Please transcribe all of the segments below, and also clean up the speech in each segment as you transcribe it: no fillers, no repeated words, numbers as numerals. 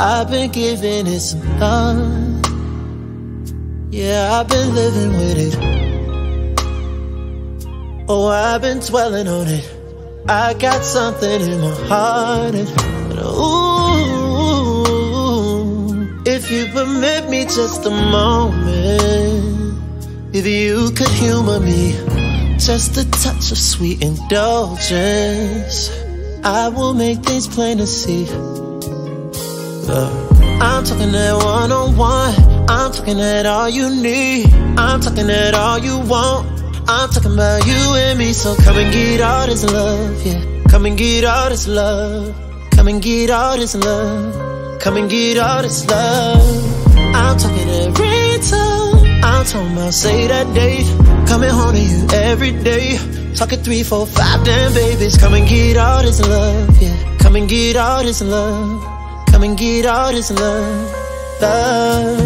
I've been giving it some thought. Yeah, I've been living with it. Oh, I've been dwelling on it. I got something in my heart, and ooh, if you permit me just a moment, if you could humor me, just a touch of sweet indulgence, I will make things plain to see. Love. I'm talking that one-on-one, I'm talking that all you need, I'm talking that all you want, I'm talking about you and me. So come and get all this love, yeah. Come and get all this love. Come and get all this love. Come and get all this love. I'm talking every time. I'm talking about say that date. Coming home to you every day. Talking 3, 4, 5 damn babies. Come and get all this love, yeah. Come and get all this love. Come and get all this love, love.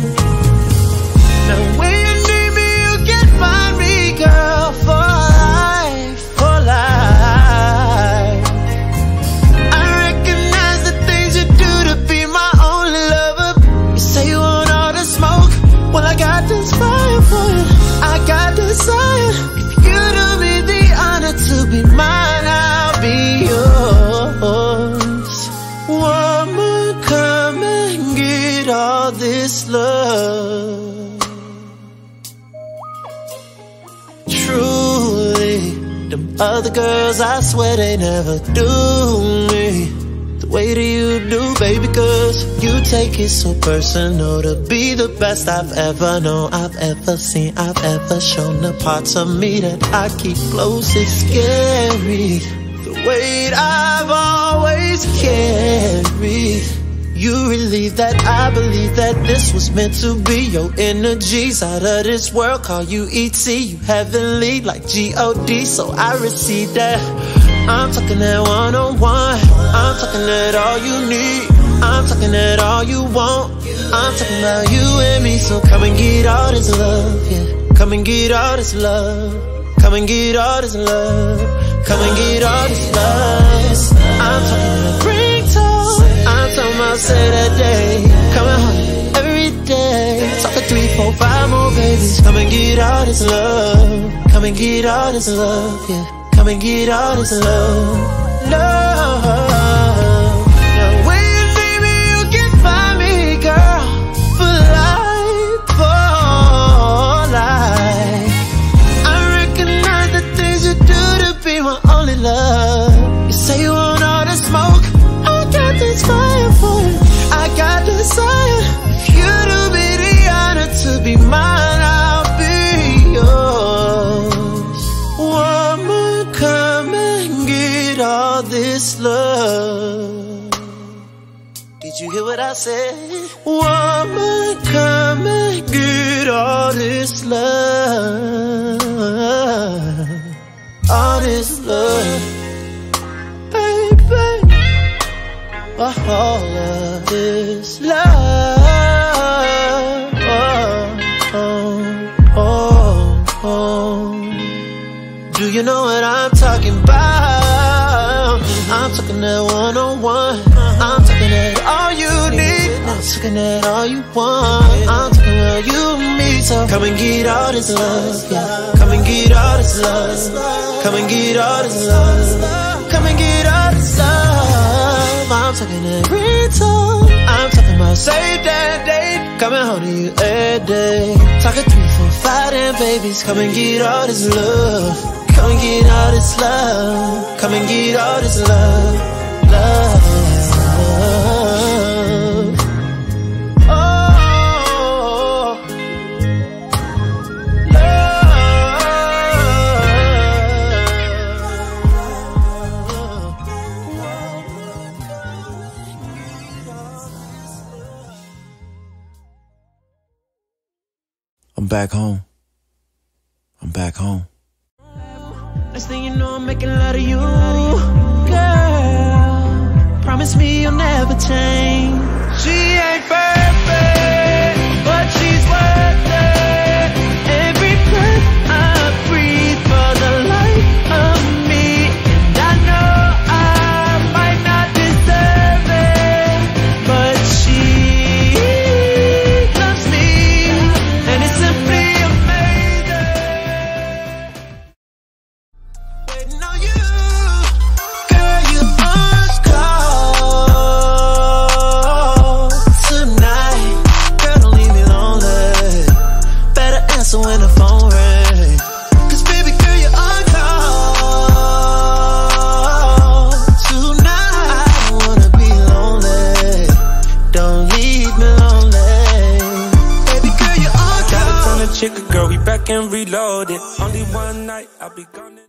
Now when you need me, you can find me, girl. Love truly, them other girls, I swear they never do me the way that you do, baby. Cause you take it so personal to be the best I've ever known, I've ever seen, I've ever shown. The parts of me that I keep close is scary, the weight I've always carried. You relieve that, I believe that this was meant to be. Your energy's out of this world, call you E.T. You heavenly like G.O.D. So I receive that. I'm talking that one-on-one, I'm talking that all you need, I'm talking that all you want, I'm talking about you and me. So come and get all this love, yeah. Come and get all this love. Come and get all this love. Come and get all this love. I'm talking about I'll say that day, coming home every day. Talking 3, 4, 5 more babies. Come and get all this love. Come and get all this love, yeah. Come and get all this love, love. You hear what I said? Woman, come and get all this love. All this love, baby. All of this love. Oh, oh, oh. Do you know what I'm talking about? I'm talking that one-on-one. I'm talking that all you need, I'm talking that all you want, I'm talking about you and me. So come and get all this love, yeah. Come and get all this love. Come and get all this love. Come and get all this love. I'm talking that rental, I'm talking about save that date. Coming home to you every day. Talking 3, 4, 5 and babies. Come and get all this love. Come and get all this love. Come and get all this love, love. Back home. I'm back home. Next thing you know, I'm making love to you, girl. Promise me you'll never change. She ain't perfect, but she's worth it. Every breath I breathe for the life of me, and I know I might not deserve it, but she. and reload it. Only one night I'll be gone.